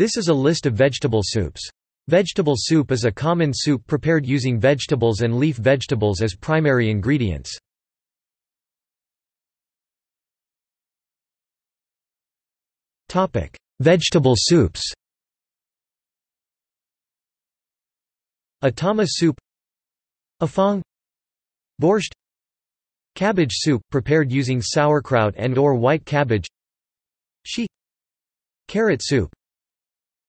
This is a list of vegetable soups. Vegetable soup is a common soup prepared using vegetables and leaf vegetables as primary ingredients. Vegetable soups: Atama soup, Afang, Borscht, cabbage soup prepared using sauerkraut and/or white cabbage, Shi, carrot soup,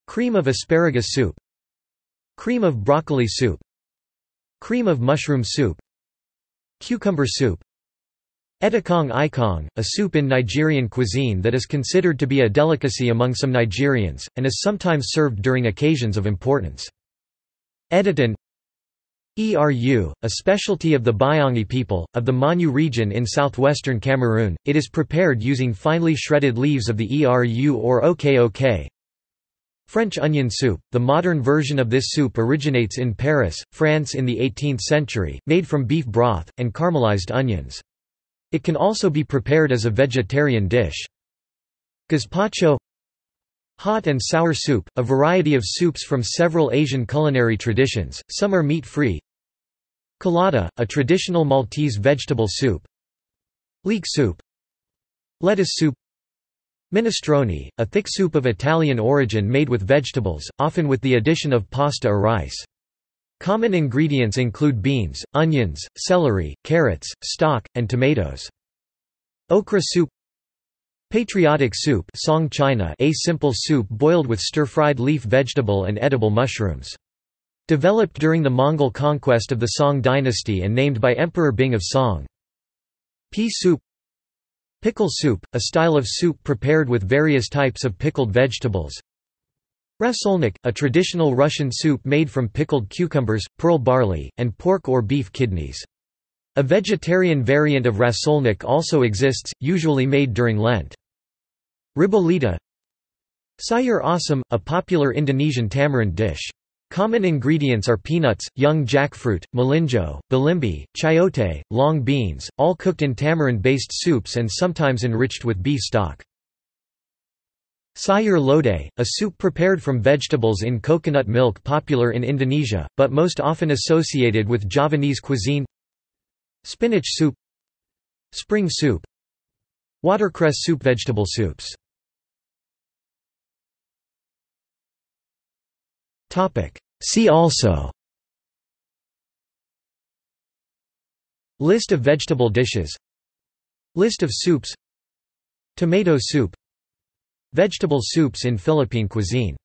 cream of asparagus soup, cream of broccoli soup, cream of mushroom soup, cucumber soup. Etikong Ikong, a soup in Nigerian cuisine that is considered to be a delicacy among some Nigerians, and is sometimes served during occasions of importance. Editan ERU, a specialty of the Bayangi people, of the Manyu region in southwestern Cameroon, it is prepared using finely shredded leaves of the ERU or OKOK. French onion soup, the modern version of this soup originates in Paris, France in the 18th century, made from beef broth, and caramelized onions. It can also be prepared as a vegetarian dish. Gazpacho, hot and sour soup, a variety of soups from several Asian culinary traditions, some are meat-free. Kalata, a traditional Maltese vegetable soup. Leek soup, lettuce soup. Minestrone, a thick soup of Italian origin made with vegetables, often with the addition of pasta or rice. Common ingredients include beans, onions, celery, carrots, stock, and tomatoes. Okra soup, patriotic soup, song china, a simple soup boiled with stir-fried leaf vegetable and edible mushrooms. Developed during the Mongol conquest of the Song dynasty and named by Emperor Bing of Song. Pea soup, pickle soup, a style of soup prepared with various types of pickled vegetables. Rasolnik, a traditional Russian soup made from pickled cucumbers, pearl barley, and pork or beef kidneys. A vegetarian variant of rasolnik also exists, usually made during Lent. Ribolita, Sayur asam, a popular Indonesian tamarind dish. Common ingredients are peanuts, young jackfruit, malinjo, belimbi, chayote, long beans, all cooked in tamarind-based soups and sometimes enriched with beef stock. Sayur lodeh, a soup prepared from vegetables in coconut milk popular in Indonesia, but most often associated with Javanese cuisine. Spinach soup, spring soup, watercress soup. Vegetable soups. See also: List of vegetable dishes, List of soups, Tomato soup, Vegetable soups in Philippine cuisine.